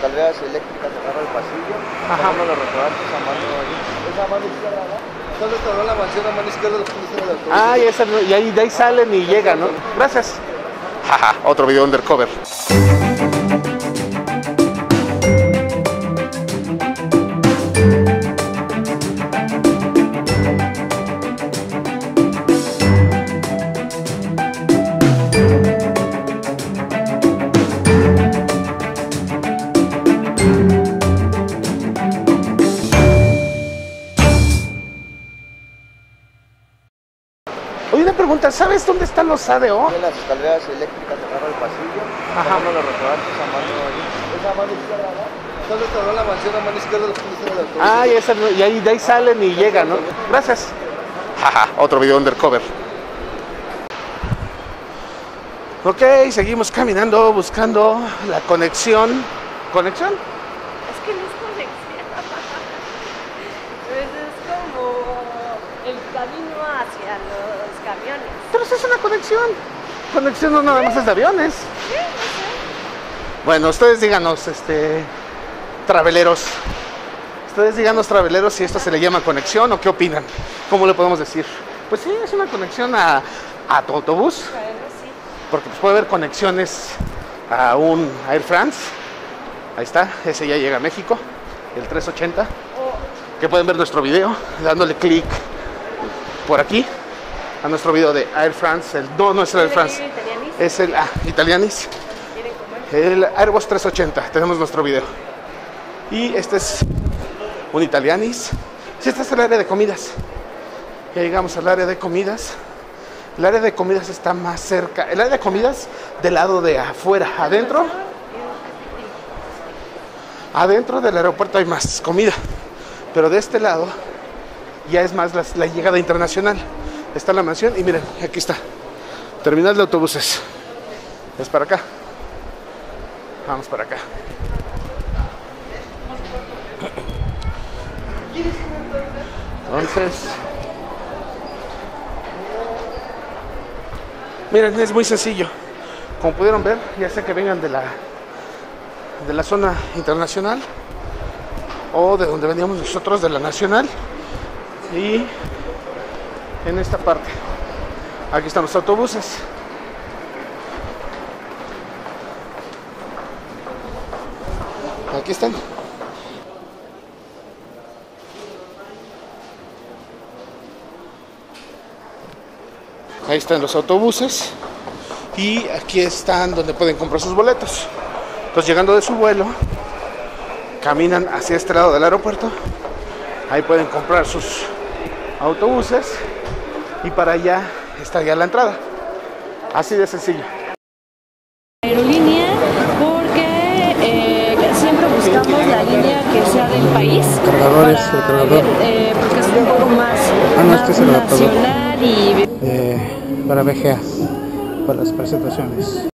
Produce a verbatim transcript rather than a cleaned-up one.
Calderas eléctricas acá en el pasillo, bajando los restaurantes a mano, esa mano izquierda, ¿no? Entonces toda la mansión a mano izquierda los policías del autobús. Ah, y, esa, y ahí de ahí salen y llegan, ¿no? Gracias. Jaja, otro video undercover. ¿Sabes dónde están los A D O? En las escaleras eléctricas de acá en el pasillo, bajando los restaurantes a mano, esa mano izquierda, ¿no? Entonces toda la mansión a mano izquierda los policías del autobús. Ah, y, esa, y ahí de ahí salen y llegan, ¿no? Gracias. Jaja, otro video undercover. Ok, seguimos caminando, buscando la conexión. ¿Conexión? Es que no es conexión. Es como el camino hacia los camiones. Pero eso es una conexión. Conexión no nada más es de aviones. Sí, no sé. Bueno, ustedes díganos, este, traveleros. Ustedes díganos, traveleros, si esto se le llama conexión o qué opinan. ¿Cómo le podemos decir? Pues sí, es una conexión a, a tu autobús. Bueno, sí. Porque pues, puede haber conexiones a un Air France. Ahí está, ese ya llega a México. El tres ochenta. Oh. Que pueden ver nuestro video dándole clic por aquí a nuestro video de Air France, el no, no es el Air France, es el ah, Italianis, el Airbus trescientos ochenta, tenemos nuestro video. Y este es un Italianis. Si sí, este es el área de comidas. Ya llegamos al área de comidas. El área de comidas está más cerca, el área de comidas del lado de afuera, adentro. Adentro del aeropuerto hay más comida, pero de este lado ya es más la, la llegada internacional. Está la mansión y miren, aquí está. Terminal de autobuses. Es para acá. Vamos para acá. Entonces, miren, es muy sencillo. Como pudieron ver, ya sea que vengan de la de la zona internacional o de donde veníamos nosotros, de la nacional. Y en esta parte, aquí están los autobuses. Aquí están. Ahí están los autobuses. Y aquí están donde pueden comprar sus boletos. Entonces, llegando de su vuelo, caminan hacia este lado del aeropuerto. Ahí pueden comprar sus autobuses. Y para allá está ya la entrada. Así de sencillo. Aerolínea, porque eh, siempre buscamos la línea que sea del país. Cargadores, para, cargador. Eh, porque es un poco más, ah, no, más este es nacional y... Eh, para V G A, para las presentaciones.